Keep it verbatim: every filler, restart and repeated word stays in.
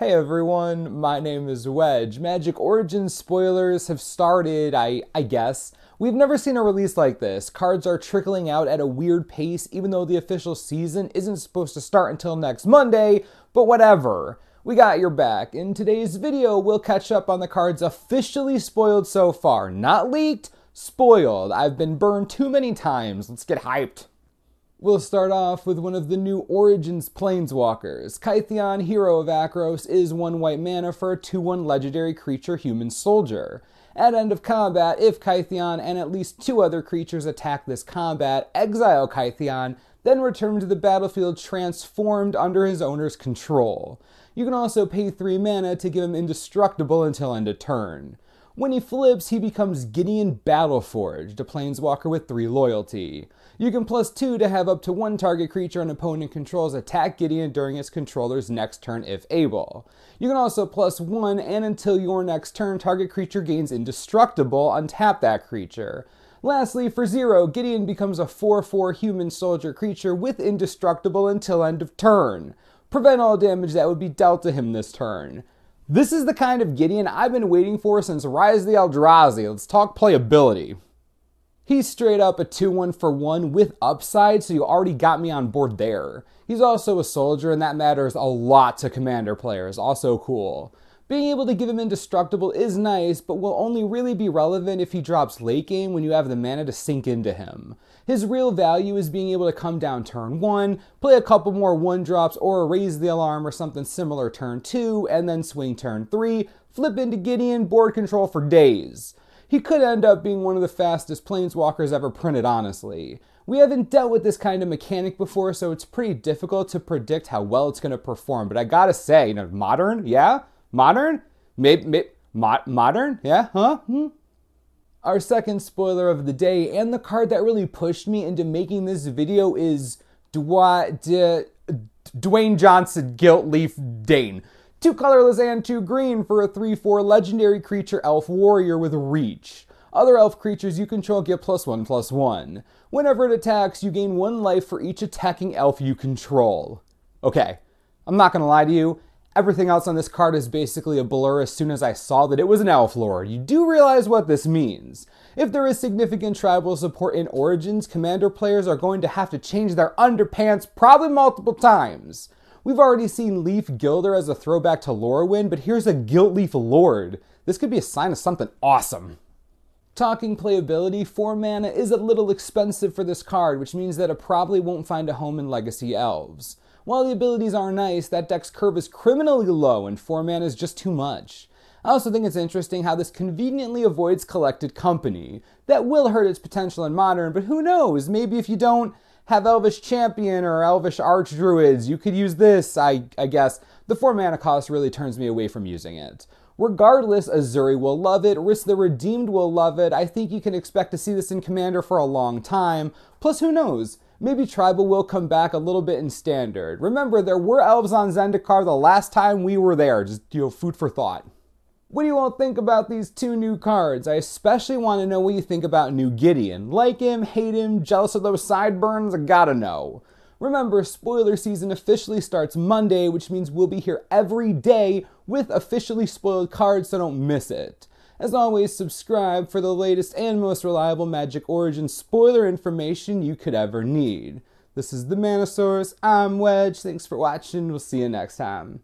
Hey everyone, my name is Wedge. Magic Origins spoilers have started, I, I guess. We've never seen a release like this. Cards are trickling out at a weird pace even though the official season isn't supposed to start until next Monday, but whatever. We got your back. In today's video, we'll catch up on the cards officially spoiled so far. Not leaked, spoiled. I've been burned too many times. Let's get hyped. We'll start off with one of the new Origins Planeswalkers. Kytheon, Hero of Akros, is one white mana for a two one legendary creature human soldier. At end of combat, if Kytheon and at least two other creatures attack this combat, exile Kytheon, then return to the battlefield transformed under his owner's control. You can also pay three mana to give him indestructible until end of turn. When he flips, he becomes Gideon Battleforged, a planeswalker with three loyalty. You can plus two to have up to one target creature an opponent controls attack Gideon during its controller's next turn if able. You can also plus one, and until your next turn, target creature gains indestructible, untap that creature. Lastly, for zero, Gideon becomes a four four human soldier creature with indestructible until end of turn. Prevent all damage that would be dealt to him this turn. This is the kind of Gideon I've been waiting for since Rise of the Eldrazi. Let's talk playability. He's straight up a two one for one with upside, so you already got me on board there. He's also a soldier, and that matters a lot to commander players. Also cool. Being able to give him indestructible is nice, but will only really be relevant if he drops late game when you have the mana to sink into him. His real value is being able to come down turn one, play a couple more one drops or raise the alarm or something similar turn two, and then swing turn three, flip into Gideon, board control for days. He could end up being one of the fastest planeswalkers ever printed, honestly. We haven't dealt with this kind of mechanic before, so it's pretty difficult to predict how well it's going to perform, but I gotta say, you know, modern, yeah? Modern? Maybe, maybe mod, modern? Yeah, huh? Hmm? Our second spoiler of the day, and the card that really pushed me into making this video, is Dwa, Dwayne Johnson, Gilt-Leaf Dane. Two colorless and two green for a three four legendary creature elf warrior with reach. Other elf creatures you control get plus one plus one. Whenever it attacks, you gain one life for each attacking elf you control. Okay, I'm not gonna lie to you. Everything else on this card is basically a blur as soon as I saw that it was an Elf Lord. You do realize what this means. If there is significant tribal support in Origins, commander players are going to have to change their underpants probably multiple times. We've already seen Leaf Gilder as a throwback to Lorwyn, but here's a Gilt-Leaf Lord. This could be a sign of something awesome. Talking playability, four mana is a little expensive for this card, which means that it probably won't find a home in Legacy Elves. While the abilities are nice, that deck's curve is criminally low and four mana is just too much. I also think it's interesting how this conveniently avoids Collected Company. That will hurt its potential in Modern, but who knows, maybe if you don't have Elvish Champion or Elvish Archdruids, you could use this, I, I guess. The four mana cost really turns me away from using it. Regardless, Azuri will love it, Riss the Redeemed will love it, I think you can expect to see this in Commander for a long time, plus who knows? Maybe Tribal will come back a little bit in Standard. Remember, there were elves on Zendikar the last time we were there. Just, you know, food for thought. What do you all think about these two new cards? I especially want to know what you think about New Gideon. Like him, hate him, jealous of those sideburns? I gotta know. Remember, spoiler season officially starts Monday, which means we'll be here every day with officially spoiled cards, so don't miss it. As always, subscribe for the latest and most reliable Magic Origins spoiler information you could ever need. This is the Manasaurus, I'm Wedge, thanks for watching, we'll see you next time.